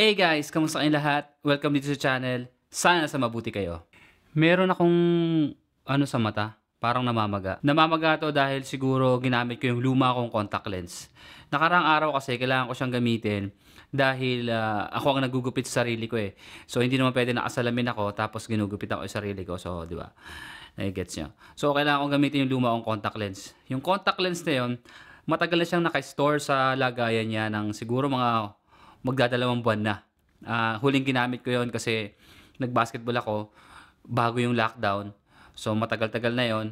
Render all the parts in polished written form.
Hey guys! Kamusta kayong lahat? Welcome dito sa channel. Sana sa mabuti kayo. Meron akong sa mata. Parang namamaga. Namamaga to dahil siguro ginamit ko yung luma kong contact lens. Nakarang araw kasi kailangan ko siyang gamitin dahil ako ang nagugupit sa sarili ko eh. So hindi naman pwede nakasalamin ako tapos ginugupit ako sa sarili ko. So di ba? Nagigets nyo. So kailangan kong gamitin yung luma kong contact lens. Yung contact lens na yun, matagal na siyang naka-store sa lagayan niya ng siguro mga magdadalawang buwan na. Huling ginamit ko yon kasi nagbasketball ako bago yung lockdown. So matagal-tagal na yon.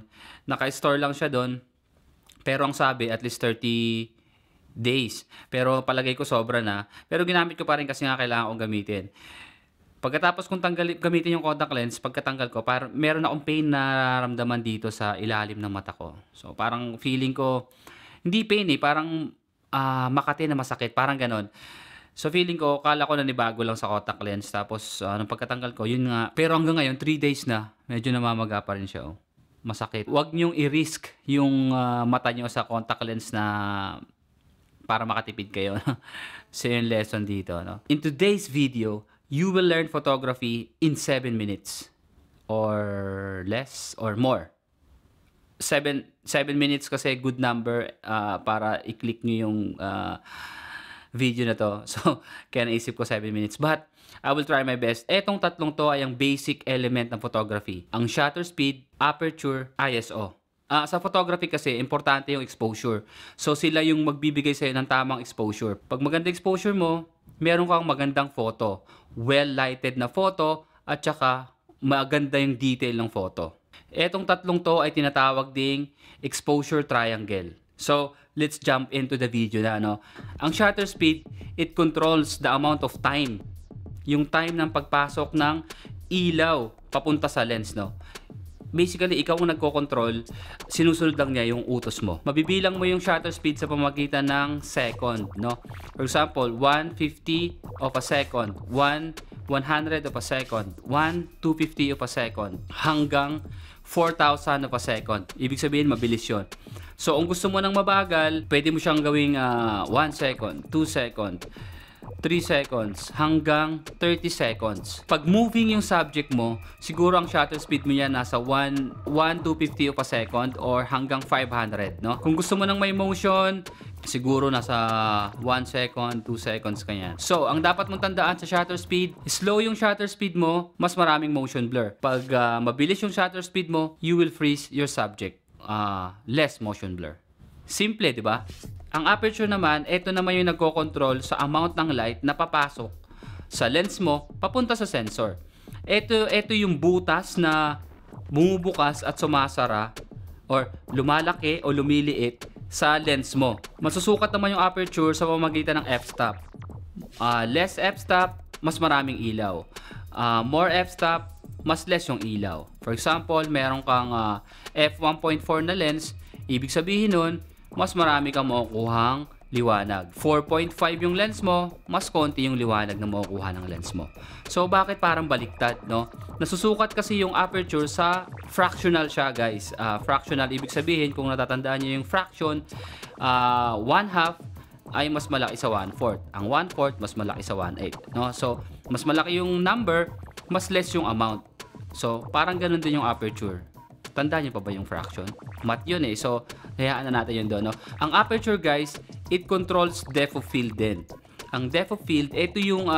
Naka-store lang siya doon. Pero ang sabi at least 30 days. Pero palagay ko sobra na. Pero ginamit ko pa rin kasi nga kailangan kong gamitin. Pagkatapos kong gamitin yung contact lens, pagkatanggal ko, meron akong pain na nararamdaman dito sa ilalim ng mata ko. So parang feeling ko, hindi pain eh. Parang makati na masakit. Parang ganon. So feeling ko, kala ko na nanibago lang sa contact lens. Tapos nung pagkatanggal ko, yun nga. Pero hanggang ngayon, 3 days na, medyo namamaga pa rin siya. Oh. Masakit. Huwag nyong i-risk yung mata nyo sa contact lens na para makatipid kayo. So yung lesson dito. No? In today's video, you will learn photography in 7 minutes. Or less or more. 7 minutes kasi good number para i-click nyo yung video na to. So, kaya naisip ko 7 minutes. But, I will try my best. Etong tatlong to ay ang basic element ng photography. Ang shutter speed, aperture, ISO. Sa photography kasi, importante yung exposure. So, sila yung magbibigay sa'yo ng tamang exposure. Pag maganda exposure mo, meron kang magandang photo. Well-lighted na photo at saka maganda yung detail ng photo. Etong tatlong to ay tinatawag ding exposure triangle. So, let's jump into the video na. No? Ang shutter speed, it controls the amount of time. Yung time ng pagpasok ng ilaw papunta sa lens. No? Basically, ikaw ang nagko-control, sinusunod lang niya yung utos mo. Mabibilang mo yung shutter speed sa pamagitan ng second. No? For example, 1/50 of a second, 1/100 of a second, 1/250 of a second, hanggang 4,000 of a second. Ibig sabihin, mabilis yun. So, kung gusto mo ng mabagal, pwede mo siyang gawing 1 second, 2 second, 3 seconds, hanggang 30 seconds. Pag moving yung subject mo, siguro ang shutter speed mo niya nasa 1/250 of a second or hanggang 500. No? Kung gusto mo ng may motion, siguro nasa 1 second, 2 seconds kanya. So, ang dapat mong tandaan sa shutter speed, slow yung shutter speed mo, mas maraming motion blur. Pag mabilis yung shutter speed mo, you will freeze your subject. Less motion blur. Simple, di ba? Ang aperture naman, ito naman yung nagko-control sa amount ng light na papasok sa lens mo, papunta sa sensor. Ito yung butas na bumubukas at sumasara or lumalaki o lumiliit sa lens mo. Masusukat naman yung aperture sa pamamagitan ng f-stop. Less f-stop, mas maraming ilaw. More f-stop, mas less yung ilaw. For example, meron kang f1.4 na lens. Ibig sabihin nun, mas marami kang makukuhang liwanag. 4.5 yung lens mo, mas konti yung liwanag na makukuha ng lens mo. So, bakit parang baliktad, no? Nasusukat kasi yung aperture sa fractional siya, guys. Fractional, ibig sabihin, kung natatandaan nyo yung fraction, 1/2 ay mas malaki sa 1/4. Ang 1/4, mas malaki sa 1/8. No? So, mas malaki yung number, mas less yung amount. So, parang ganun din yung aperture. Tandaan nyo pa ba yung fraction? Math yun eh. So, hayaan na natin yun doon. No? Ang aperture guys, it controls depth of field din. Ang depth of field, ito yung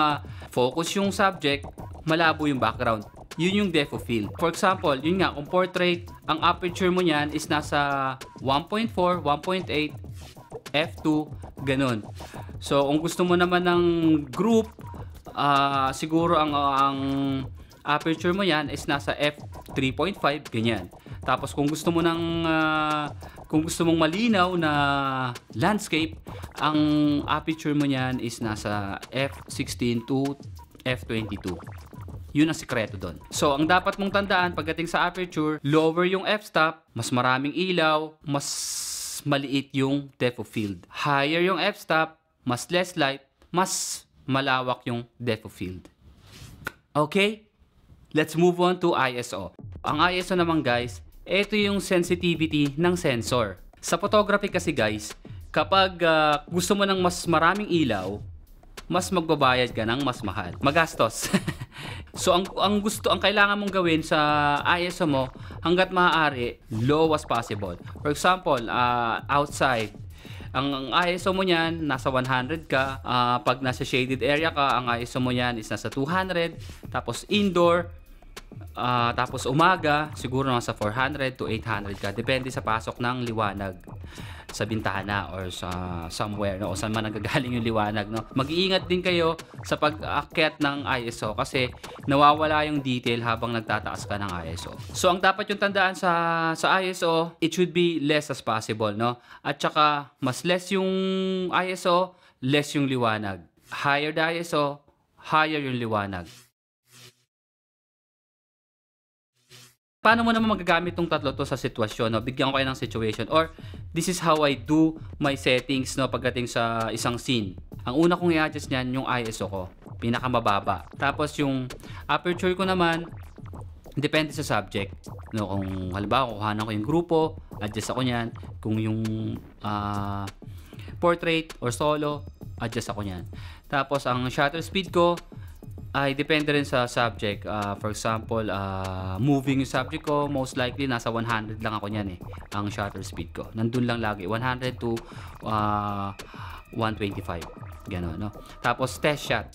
focus yung subject, malabo yung background. Yun yung depth of field. For example, yun nga, kung portrait, ang aperture mo nyan is nasa 1.4, 1.8, f2, ganun. So, kung gusto mo naman ng group, siguro ang aperture mo yan is nasa f3.5, ganyan. Tapos kung gusto mo ng kung gusto mong malinaw na landscape, ang aperture mo niyan is nasa f16 to f22. Yun ang sikreto doon. So, ang dapat mong tandaan pagdating sa aperture, lower yung f-stop, mas maraming ilaw, mas maliit yung depth of field. Higher yung f-stop, mas less light, mas malawak yung depth of field. Okay? Let's move on to ISO. Ang ISO naman guys, ito yung sensitivity ng sensor. Sa photography kasi guys, kapag gusto mo ng mas maraming ilaw, mas magbabayad ka ng mas mahal. Magastos. So, ang kailangan mong gawin sa ISO mo, hanggat maaari, low as possible. For example, outside. Ang ISO mo niyan, nasa 100 ka. Pag nasa shaded area ka, ang ISO mo niyan is nasa 200. Tapos indoor, tapos umaga, siguro nasa 400 to 800 ka. Depende sa pasok ng liwanag sa bintana or sa somewhere, no? O saan man nanggagaling yung liwanag, no? Mag-iingat din kayo sa pag-akyat ng ISO kasi nawawala yung detail habang nagtataas ka ng ISO. So ang dapat yung tandaan sa ISO, it should be less as possible, no? At saka mas less yung ISO, less yung liwanag. Higher the ISO, higher yung liwanag. Paano mo naman magagamit tong tatlo to sa sitwasyon, no? Bigyan ko kayo ng situation or this is how I do my settings, no, pagdating sa isang scene. Ang una kong i-adjust niyan yung ISO ko, pinakamababa. Tapos yung aperture ko naman depende sa subject, no, kung halimbawa kuhanan ko yung grupo, adjust ako niyan. Kung yung portrait or solo, adjust ako niyan. Tapos ang shutter speed ko ay depende rin sa subject. For example, moving yung subject ko, most likely nasa 100 lang ako niyan eh. Ang shutter speed ko nandun lang lagi, 100 to 125, gano'n, no? Tapos test shot,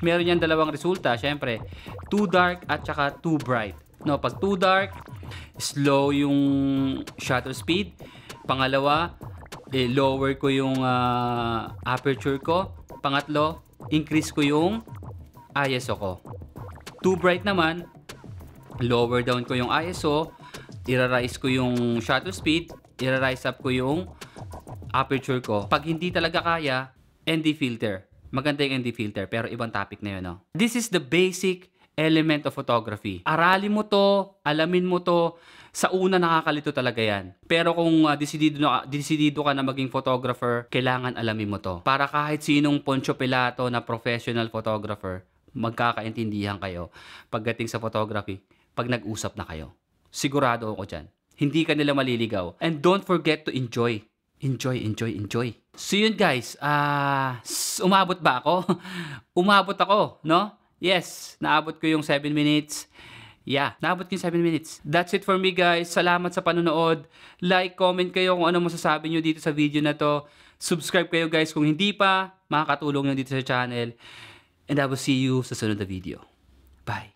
meron yan dalawang resulta syempre, too dark at saka too bright, no? Pag too dark, slow yung shutter speed. Pangalawa, lower ko yung aperture ko. Pangatlo, increase ko yung ISO ko. Too bright naman, lower down ko yung ISO, irarise ko yung shutter speed, irarise up ko yung aperture ko. Pag hindi talaga kaya, ND filter. Maganda yung ND filter, pero ibang topic na yun, no? This is the basic element of photography. Aralin mo to, alamin mo to. Sa una nakakalito talaga yan. Pero kung desidido ka na maging photographer, kailangan alamin mo to. Para kahit sinong Poncio Pilato na professional photographer, magkakaintindihan kayo pagdating sa photography pag nag-usap na kayo. Sigurado ako dyan. Hindi ka nila maliligaw. And don't forget to enjoy. Enjoy, enjoy, enjoy. So yun guys, umabot ba ako? Umabot ako, no? Yes, naabot ko yung 7 minutes. Yeah, naabot ko yung 7 minutes. That's it for me guys. Salamat sa panonood. Like, comment kayo kung ano masasabi nyo dito sa video na to. Subscribe kayo guys kung hindi pa. Makakatulong nyo dito sa channel. And I will see you sa sunod na video. Bye!